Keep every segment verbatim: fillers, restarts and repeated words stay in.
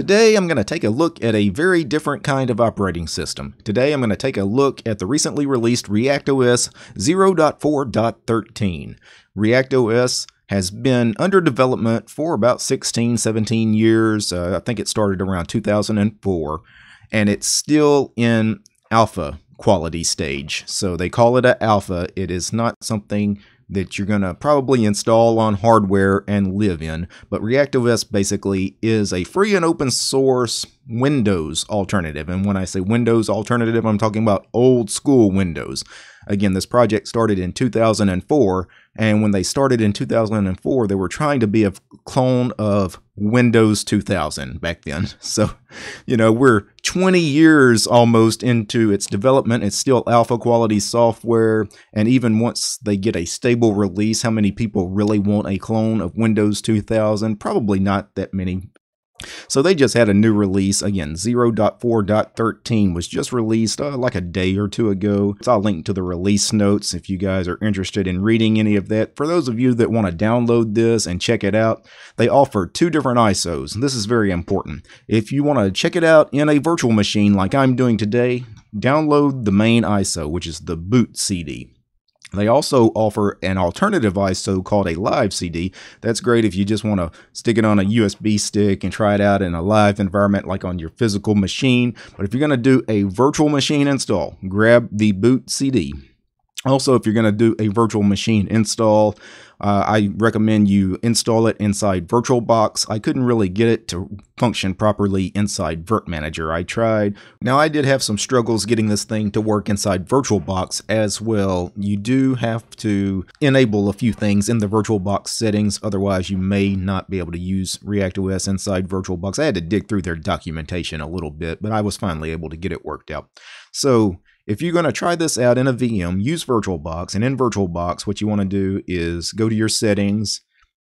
Today I'm going to take a look at a very different kind of operating system. Today I'm going to take a look at the recently released ReactOS zero point four point thirteen. ReactOS has been under development for about sixteen, seventeen years. Uh, I think it started around two thousand four, and it's still in alpha quality stage. So they call it an alpha. It is not something that you're going to probably install on hardware and live in, but ReactOS basically is a free and open source Windows alternative. And when I say Windows alternative, I'm talking about old school Windows. Again, this project started in two thousand four, and when they started in two thousand four, they were trying to be a clone of Windows two thousand back then. So, you know, we're twenty years almost into its development. It's still alpha quality software, and even once they get a stable release, how many people really want a clone of Windows two thousand? Probably not that many. So they just had a new release. Again, zero point four point thirteen was just released uh, like a day or two ago. So I'll link to the release notes if you guys are interested in reading any of that. For those of you that want to download this and check it out, they offer two different I S Os, and this is very important. If you want to check it out in a virtual machine like I'm doing today, download the main I S O, which is the boot C D. They also offer an alternative I S O called a live C D. That's great if you just want to stick it on a U S B stick and try it out in a live environment like on your physical machine. But if you're going to do a virtual machine install, grab the boot C D. Also, if you're going to do a virtual machine install, uh, I recommend you install it inside VirtualBox. I couldn't really get it to function properly inside Virt Manager. I tried. Now, I did have some struggles getting this thing to work inside VirtualBox as well. You do have to enable a few things in the VirtualBox settings. Otherwise, you may not be able to use ReactOS inside VirtualBox. I had to dig through their documentation a little bit, but I was finally able to get it worked out. So, if you're going to try this out in a V M, use VirtualBox, and in VirtualBox, what you want to do is go to your settings,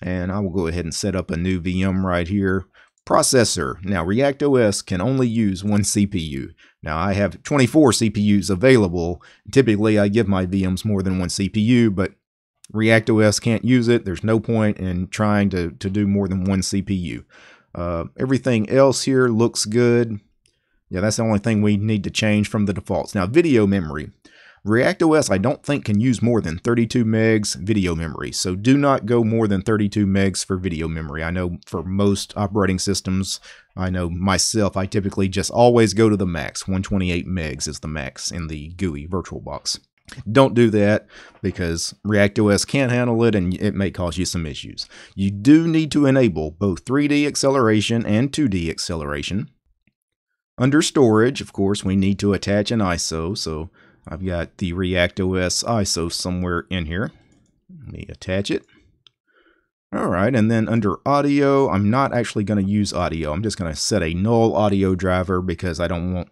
and I will go ahead and set up a new V M right here. Processor. Now, ReactOS can only use one C P U. Now, I have twenty-four C P Us available. Typically, I give my V Ms more than one C P U, but ReactOS can't use it. There's no point in trying to, to do more than one C P U. Uh, everything else here looks good. Yeah, that's the only thing we need to change from the defaults. Now, video memory. ReactOS, I don't think, can use more than thirty-two megs video memory. So do not go more than thirty-two megs for video memory. I know for most operating systems, I know myself, I typically just always go to the max. one twenty-eight megs is the max in the G U I VirtualBox. Don't do that because ReactOS can't handle it and it may cause you some issues. You do need to enable both three D acceleration and two D acceleration. Under storage, of course, we need to attach an I S O, so I've got the ReactOS I S O somewhere in here. Let me attach it. All right, and then under audio, I'm not actually going to use audio. I'm just going to set a null audio driver because I don't want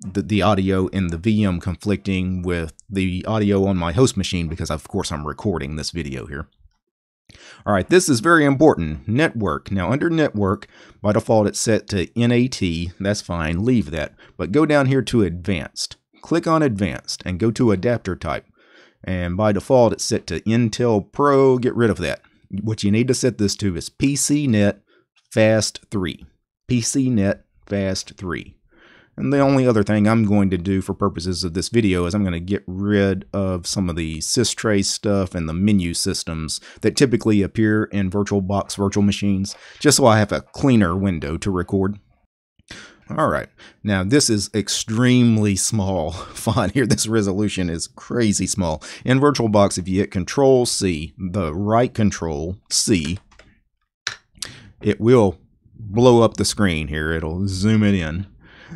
the, the audio in the V M conflicting with the audio on my host machine because, of course, I'm recording this video here. All right, this is very important. Network. Now, under network, by default, it's set to N A T. That's fine. Leave that. But go down here to advanced. Click on advanced and go to adapter type. And by default, it's set to Intel Pro. Get rid of that. What you need to set this to is PCNet Fast three. PCNet Fast three. And the only other thing I'm going to do for purposes of this video is I'm going to get rid of some of the sys trace stuff and the menu systems that typically appear in VirtualBox virtual machines, just so I have a cleaner window to record. All right, now this is extremely small font here. This resolution is crazy small. In VirtualBox, if you hit control C, the right control C, it will blow up the screen here. It'll zoom it in.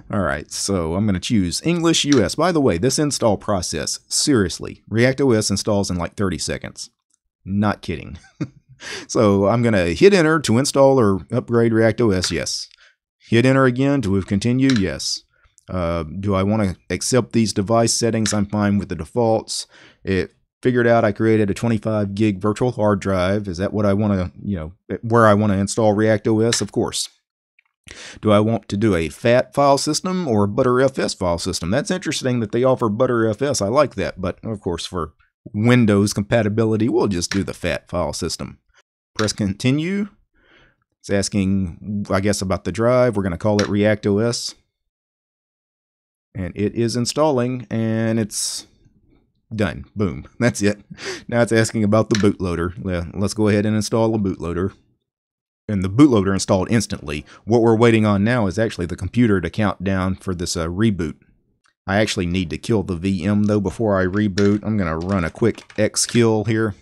All right, so I'm going to choose English U S. By the way, this install process, seriously, ReactOS installs in like thirty seconds. Not kidding. So I'm going to hit enter to install or upgrade ReactOS, yes. Hit enter again to continue, yes. Uh, do I want to accept these device settings? I'm fine with the defaults. It figured out I created a twenty-five gig virtual hard drive. Is that what I want to, you know, where I want to install ReactOS? Of course. Do I want to do a FAT file system or a ButterFS file system? That's interesting that they offer ButterFS. I like that. But, of course, for Windows compatibility, we'll just do the FAT file system. Press continue. It's asking, I guess, about the drive. We're going to call it ReactOS. And it is installing, and it's done. Boom. That's it. Now it's asking about the bootloader. Well, let's go ahead and install a bootloader. And the bootloader installed instantly. What we're waiting on now is actually the computer to count down for this uh, reboot. I actually need to kill the V M, though, before I reboot. I'm going to run a quick xkill here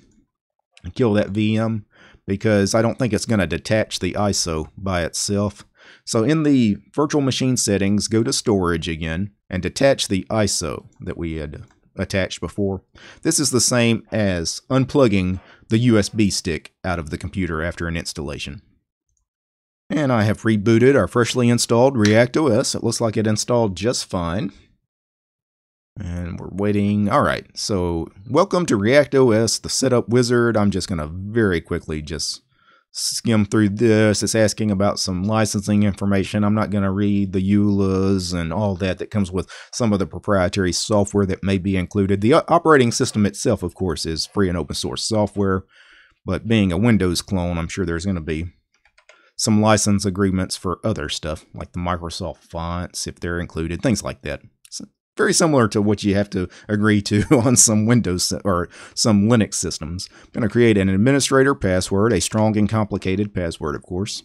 and kill that V M, because I don't think it's going to detach the I S O by itself. So in the virtual machine settings, go to storage again and detach the I S O that we had attached before. This is the same as unplugging the U S B stick out of the computer after an installation. And I have rebooted our freshly installed ReactOS. It looks like it installed just fine. And we're waiting. All right, so welcome to ReactOS, the setup wizard. I'm just going to very quickly just skim through this. It's asking about some licensing information. I'm not going to read the E U L As and all that that comes with some of the proprietary software that may be included. The operating system itself, of course, is free and open source software. But being a Windows clone, I'm sure there's going to be some license agreements for other stuff, like the Microsoft fonts, if they're included, things like that. So, very similar to what you have to agree to on some Windows or some Linux systems. I'm going to create an administrator password, a strong and complicated password, of course.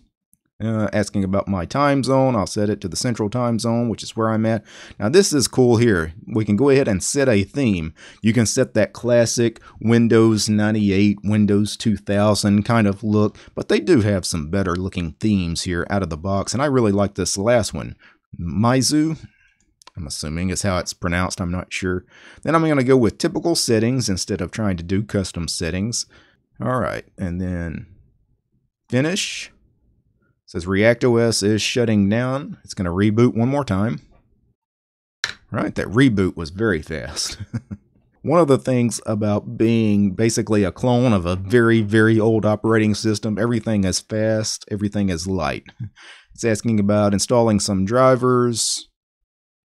Uh, asking about my time zone, I'll set it to the central time zone, which is where I'm at. Now this is cool here. We can go ahead and set a theme. You can set that classic Windows ninety-eight, Windows two thousand kind of look, but they do have some better looking themes here out of the box, and I really like this last one. Meizu, I'm assuming is how it's pronounced. I'm not sure. Then I'm going to go with typical settings instead of trying to do custom settings. All right. And then finish. It says ReactOS is shutting down. It's going to reboot one more time. All right. That reboot was very fast. One of the things about being basically a clone of a very, very old operating system, everything is fast. Everything is light. It's asking about installing some drivers.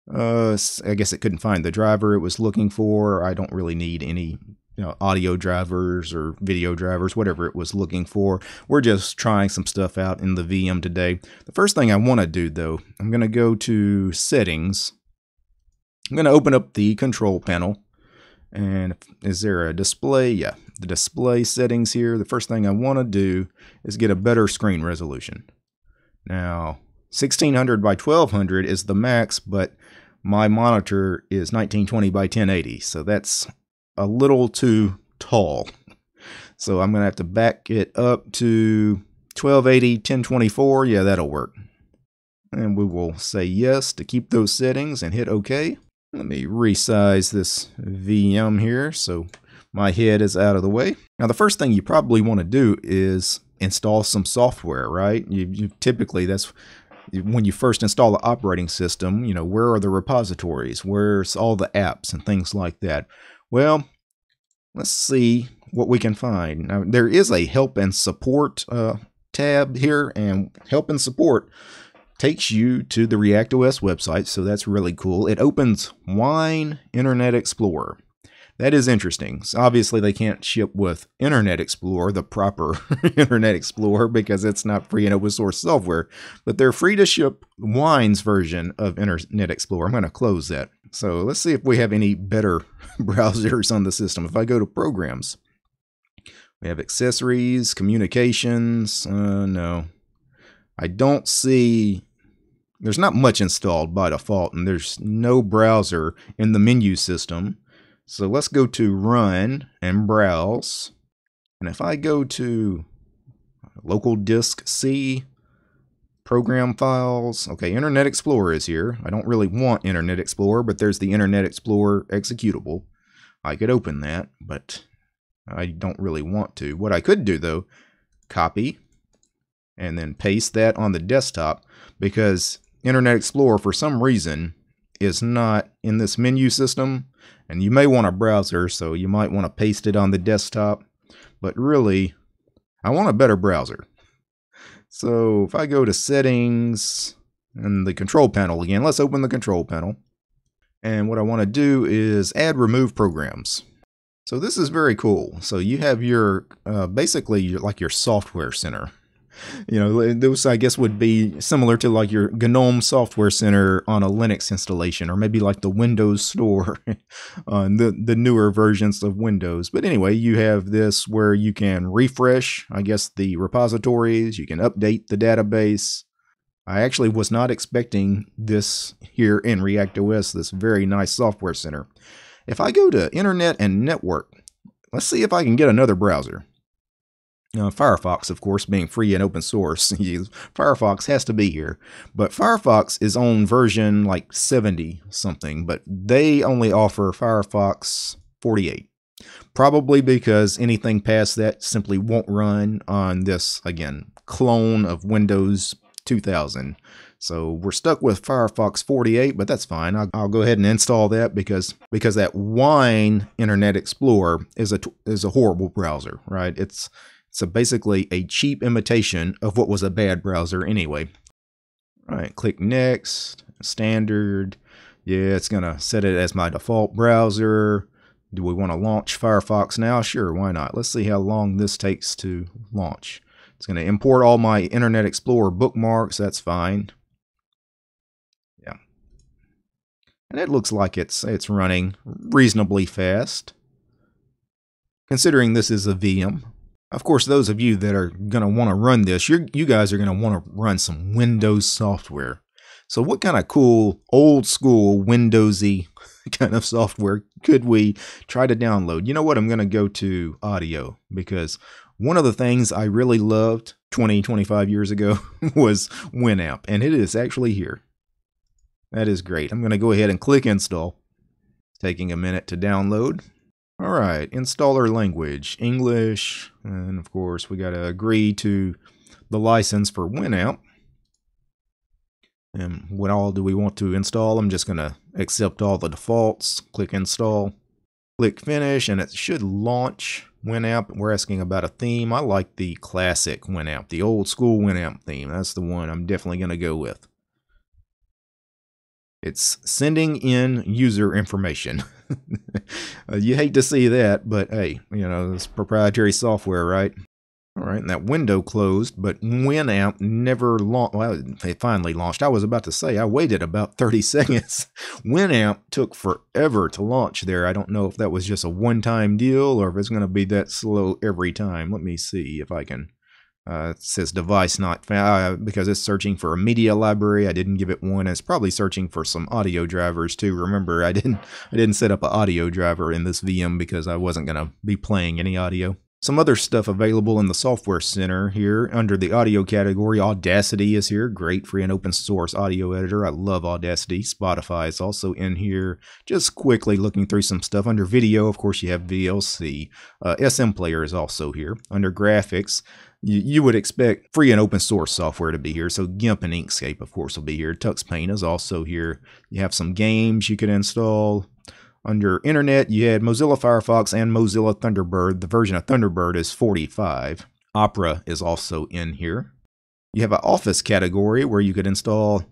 Uh, I guess it couldn't find the driver it was looking for. I don't really need any, you know, audio drivers or video drivers, whatever it was looking for. We're just trying some stuff out in the V M today. The first thing I want to do, though, I'm going to go to settings. I'm going to open up the control panel. And is there a display? Yeah, the display settings here. The first thing I want to do is get a better screen resolution. Now, sixteen hundred by twelve hundred is the max, but my monitor is nineteen twenty by ten eighty, so that's a little too tall. So I'm going to have to back it up to twelve eighty, ten twenty-four. Yeah, that'll work. And we will say yes to keep those settings and hit OK. Let me resize this V M here so my head is out of the way. Now, the first thing you probably want to do is install some software, right? You, you typically, that's when you first install the operating system, you know, where are the repositories? Where's all the apps and things like that? Well, let's see what we can find. Now, there is a help and support uh, tab here, and help and support takes you to the ReactOS website, so that's really cool. It opens Wine Internet Explorer. That is interesting. So obviously, they can't ship with Internet Explorer, the proper Internet Explorer, because it's not free and open source software. But they're free to ship Wine's version of Internet Explorer. I'm going to close that. So let's see if we have any better browsers on the system. If I go to programs, we have accessories, communications. Uh, no, I don't see. There's not much installed by default, and there's no browser in the menu system. So let's go to Run and Browse. And if I go to Local Disk C, Program Files, okay, Internet Explorer is here. I don't really want Internet Explorer, but there's the Internet Explorer executable. I could open that, but I don't really want to. What I could do, though, copy and then paste that on the desktop, because Internet Explorer, for some reason, is not in this menu system, and you may want a browser, so you might want to paste it on the desktop, but really I want a better browser. So if I go to settings and the control panel again, let's open the control panel, and what I want to do is add remove programs. So this is very cool. So you have your uh, basically your, like your software center. You know, those I guess would be similar to like your GNOME Software Center on a Linux installation, or maybe like the Windows Store on the, the newer versions of Windows. But anyway, you have this where you can refresh, I guess, the repositories, you can update the database. I actually was not expecting this here in ReactOS, this very nice Software Center. If I go to Internet and Network, let's see if I can get another browser. Uh, Firefox, of course, being free and open source, Firefox has to be here. But Firefox is on version like seventy something, but they only offer Firefox forty-eight. Probably because anything past that simply won't run on this, again, clone of Windows two thousand. So we're stuck with Firefox forty-eight, but that's fine. I'll, I'll go ahead and install that because because that Wine Internet Explorer is a is a horrible browser, right? It's it's a basically a cheap imitation of what was a bad browser anyway. All right, click next, standard. Yeah, it's gonna set it as my default browser. Do we want to launch Firefox now? Sure, why not? Let's see how long this takes to launch. It's going to import all my Internet Explorer bookmarks. That's fine. Yeah. And it looks like it's it's running reasonably fast, considering this is a V M. Of course, those of you that are going to want to run this, you're, you guys are going to want to run some Windows software. So what kind of cool, old school, Windowsy kind of software could we try to download? You know what? I'm going to go to audio, because one of the things I really loved twenty, twenty-five years ago was Winamp, and it is actually here. That is great. I'm going to go ahead and click install. It's taking a minute to download. All right, installer language, English, and of course we got to agree to the license for Winamp. And what all do we want to install? I'm just going to accept all the defaults, click install, click finish, and it should launch Winamp. We're asking about a theme. I like the classic Winamp, the old school Winamp theme. That's the one I'm definitely going to go with. It's sending in user information. You hate to see that, but hey, you know, it's proprietary software, right? All right, and that window closed, but Winamp never launched. Well, it finally launched. I was about to say, I waited about thirty seconds. Winamp took forever to launch there. I don't know if that was just a one-time deal or if it's going to be that slow every time. Let me see if I can. Uh, it says device not found uh, because it's searching for a media library. I didn't give it one. It's probably searching for some audio drivers too. Remember, I didn't, I didn't set up an audio driver in this V M because I wasn't going to be playing any audio. Some other stuff available in the Software Center here under the audio category. Audacity is here. Great free and open source audio editor. I love Audacity. Spotify is also in here. Just quickly looking through some stuff. Under video, of course, you have V L C. Uh, S M Player is also here. Under graphics, you, you would expect free and open source software to be here. So GIMP and Inkscape, of course, will be here. TuxPaint is also here. You have some games you could install. Under Internet, you had Mozilla Firefox and Mozilla Thunderbird. The version of Thunderbird is forty-five. Opera is also in here. You have an Office category where you could install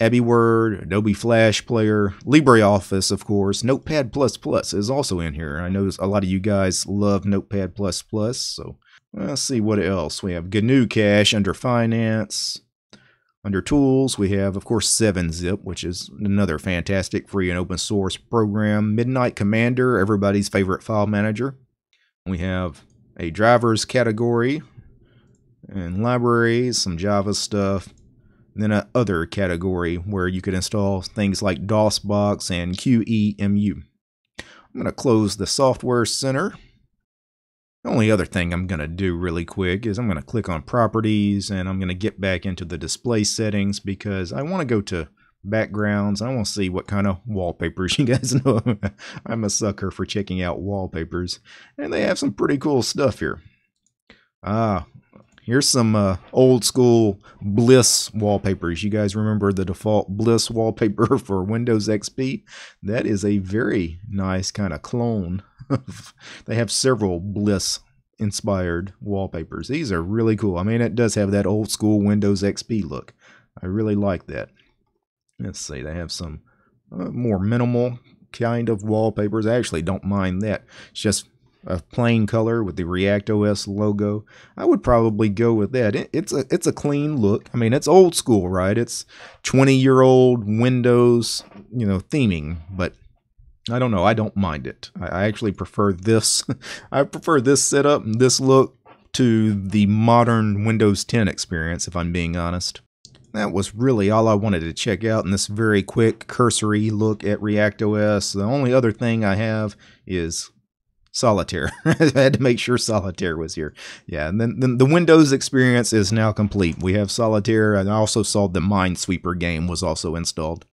AbiWord, Adobe Flash Player, LibreOffice, of course. Notepad plus plus is also in here. I know a lot of you guys love Notepad plus plus, so let's see what else. We have G N U Cash under Finance. Under Tools, we have, of course, seven zip, which is another fantastic free and open source program. Midnight Commander, everybody's favorite file manager. We have a drivers category and libraries, some Java stuff, and then an other category where you could install things like DOSBox and Q E M U. I'm going to close the Software Center. The only other thing I'm going to do really quick is I'm going to click on Properties, and I'm going to get back into the display settings because I want to go to backgrounds. I want to see what kind of wallpapers. You guys know I'm a sucker for checking out wallpapers, and they have some pretty cool stuff here. Ah, here's some uh, old school Bliss wallpapers. You guys remember the default Bliss wallpaper for Windows X P? That is a very nice kind of clone. They have several Bliss-inspired wallpapers. These are really cool. I mean, it does have that old-school Windows X P look. I really like that. Let's see. They have some uh, more minimal kind of wallpapers. I actually don't mind that. It's just a plain color with the ReactOS logo. I would probably go with that. It, it's a it's a clean look. I mean, it's old school, right? It's twenty year old Windows, you know, theming. But I don't know. I don't mind it. I, I actually prefer this. I prefer this setup and this look to the modern Windows ten experience, if I'm being honest. That was really all I wanted to check out in this very quick cursory look at ReactOS. The only other thing I have is Solitaire. I had to make sure Solitaire was here. Yeah, and then, then the Windows experience is now complete. We have Solitaire, and I also saw the Minesweeper game was also installed.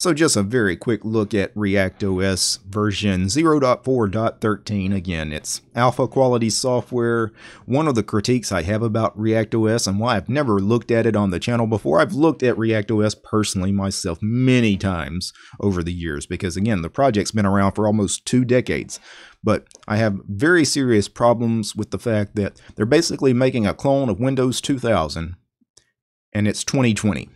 So just a very quick look at ReactOS version zero point four point thirteen. Again, it's alpha quality software. One of the critiques I have about ReactOS, and why I've never looked at it on the channel before, I've looked at ReactOS personally myself many times over the years because, again, the project's been around for almost two decades. But I have very serious problems with the fact that they're basically making a clone of Windows two thousand, and it's twenty twenty.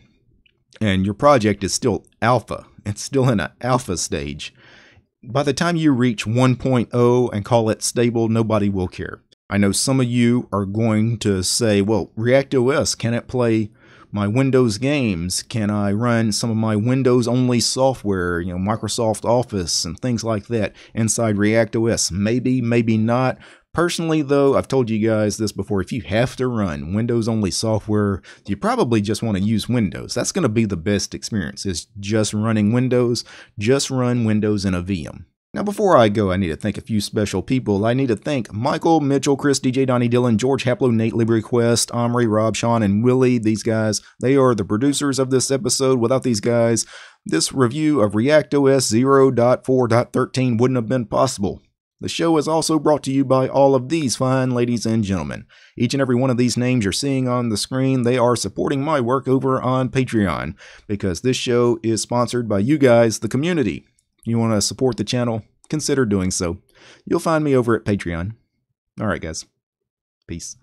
And your project is still alpha. It's still in an alpha stage. By the time you reach one point oh and call it stable, nobody will care. I know some of you are going to say, well, ReactOS, can it play my Windows games? Can I run some of my Windows-only software, you know, Microsoft Office and things like that inside ReactOS? Maybe, maybe not. Personally, though, I've told you guys this before, if you have to run Windows-only software, you probably just want to use Windows. That's going to be the best experience, is just running Windows. Just run Windows in a V M. Now, before I go, I need to thank a few special people. I need to thank Michael, Mitchell, Chris, D J, Donnie, Dylan, George, Haplo, Nate, LibreQuest, Omri, Rob, Sean, and Willie. These guys, they are the producers of this episode. Without these guys, this review of ReactOS zero point four point thirteen wouldn't have been possible. The show is also brought to you by all of these fine ladies and gentlemen. Each and every one of these names you're seeing on the screen, they are supporting my work over on Patreon, because this show is sponsored by you guys, the community. If you want to support the channel, consider doing so. You'll find me over at Patreon. All right, guys. Peace.